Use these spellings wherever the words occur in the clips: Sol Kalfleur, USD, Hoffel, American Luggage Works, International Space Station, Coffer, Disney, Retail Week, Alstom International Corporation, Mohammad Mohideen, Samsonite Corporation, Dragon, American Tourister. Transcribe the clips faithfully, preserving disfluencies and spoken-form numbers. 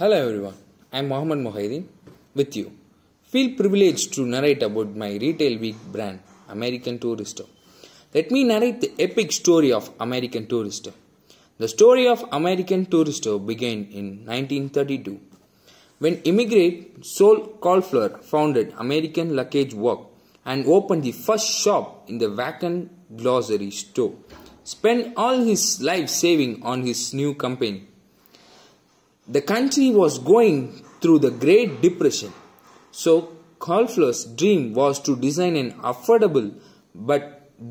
Hello everyone, I am Mohammad Mohideen with you. Feel privileged to narrate about my Retail Week brand, American Tourister. Let me narrate the epic story of American Tourister. The story of American Tourister began in nineteen thirty-two, when immigrant Sol Kalfleur founded American Luggage Works and opened the first shop in the vacant grocery store. Spent all his life saving on his new company. The country was going through the Great Depression, so Kalfleur's dream was to design an affordable but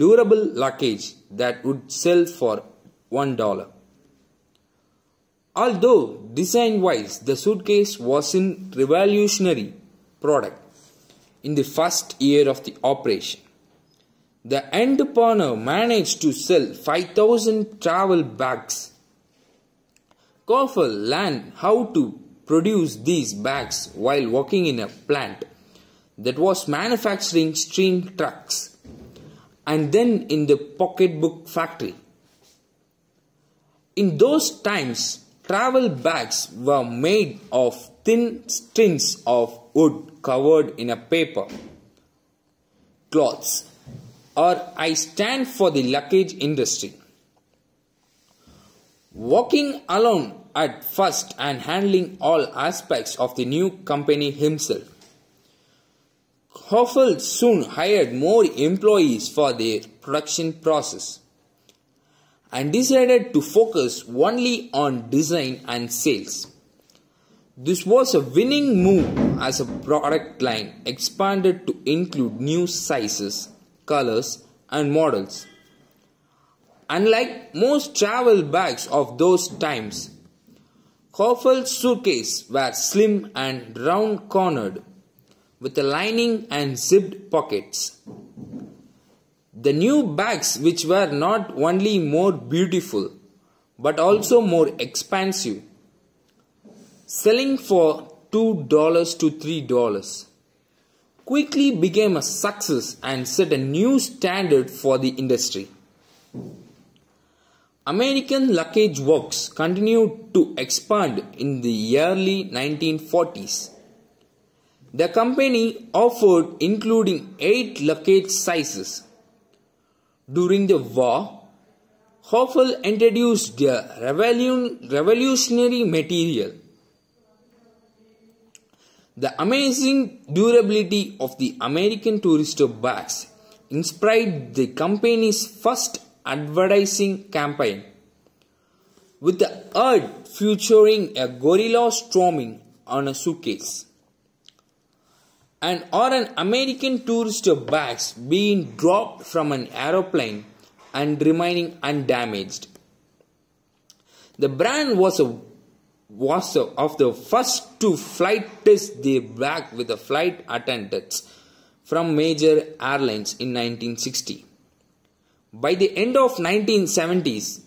durable luggage that would sell for one dollar. Although design-wise the suitcase wasn't a revolutionary product in the first year of the operation, the entrepreneur managed to sell five thousand travel bags. Coffer learned how to produce these bags while working in a plant that was manufacturing steam trucks and then in the pocketbook factory. In those times, travel bags were made of thin strings of wood covered in a paper, cloths, or I stand for the luggage industry. Walking alone at first and handling all aspects of the new company himself, Hoffel soon hired more employees for their production process and decided to focus only on design and sales. This was a winning move as a product line expanded to include new sizes, colors, and models. Unlike most travel bags of those times, Hoffel's suitcases were slim and round-cornered, with a lining and zipped pockets. The new bags, which were not only more beautiful but also more expansive, selling for two dollars to three dollars, quickly became a success and set a new standard for the industry. American Luggage Works continued to expand in the early nineteen forties. The company offered including eight luggage sizes. During the war, Hoffel introduced a revolutionary material. The amazing durability of the American Tourister bags inspired the company's first advertising campaign, with the ad featuring a gorilla storming on a suitcase, and or an American Tourister bags being dropped from an aeroplane and remaining undamaged. The brand was a was a, of the first to flight test their bag with the flight attendants from major airlines in nineteen sixty. By the end of nineteen seventies,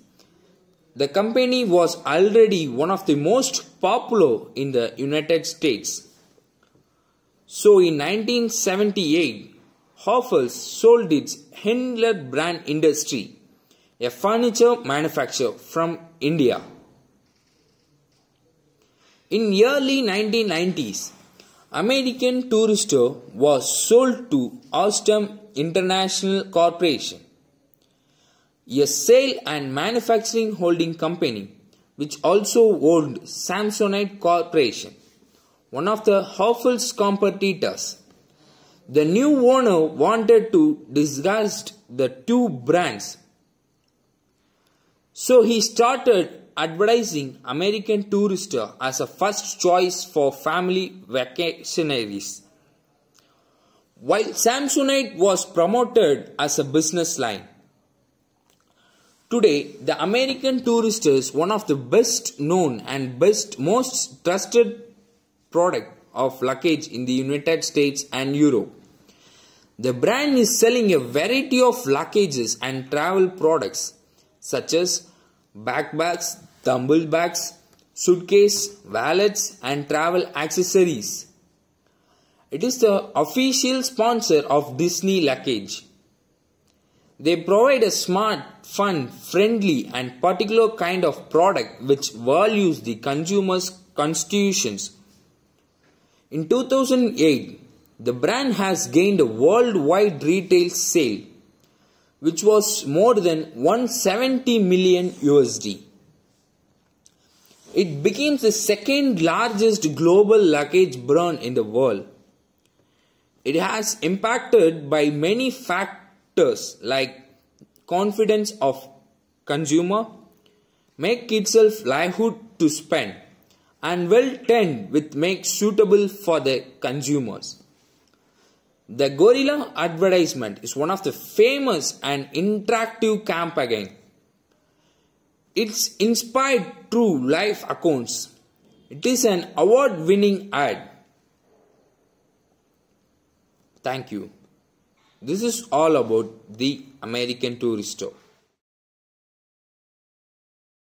the company was already one of the most popular in the United States. So in nineteen seventy-eight, Hoffel sold its Hindler Brand Industry, a furniture manufacturer from India. In early nineteen nineties, American Tourister was sold to Alstom International Corporation, a sale and manufacturing holding company which also owned Samsonite Corporation, one of the Hoffel's competitors. The new owner wanted to disgust the two brands, so he started advertising American Tourister as a first choice for family vacationaries, while Samsonite was promoted as a business line. Today, the American Tourister is one of the best known and best most trusted product of luggage in the United States and Europe. The brand is selling a variety of luggages and travel products such as backpacks, tumble bags, suitcase, wallets, and travel accessories. It is the official sponsor of Disney luggage. They provide a smart, fun, friendly, and particular kind of product which values the consumer's constitutions. In two thousand eight, the brand has gained a worldwide retail sale, which was more than one hundred seventy million U S D. It became the second largest global luggage brand in the world. It has impacted by many factors like confidence of consumer, make itself livelihood to spend, and well tend with make suitable for the consumers. The gorilla advertisement is one of the famous and interactive campaigns. It's inspired through life accounts. It is an award-winning ad. Thank you. This is all about the American Tourister.